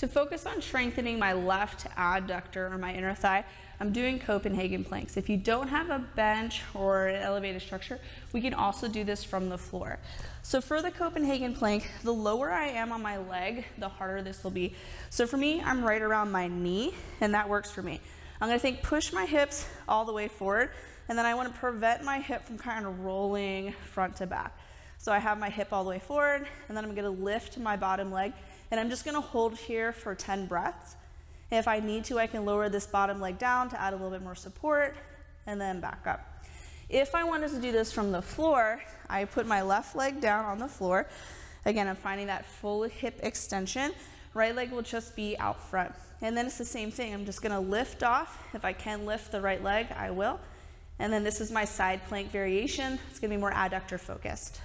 To focus on strengthening my left adductor or my inner thigh, I'm doing Copenhagen planks. If you don't have a bench or an elevated structure, we can also do this from the floor. So for the Copenhagen plank, the lower I am on my leg, the harder this will be. So for me, I'm right around my knee, and that works for me. I'm gonna think, push my hips all the way forward, and then I wanna prevent my hip from kind of rolling front to back. So I have my hip all the way forward, and then I'm gonna lift my bottom leg, and I'm just gonna hold here for 10 breaths. If I need to, I can lower this bottom leg down to add a little bit more support, and then back up. If I wanted to do this from the floor, I put my left leg down on the floor. Again, I'm finding that full hip extension. Right leg will just be out front. And then it's the same thing, I'm just gonna lift off. If I can lift the right leg, I will. And then this is my side plank variation. It's gonna be more adductor focused.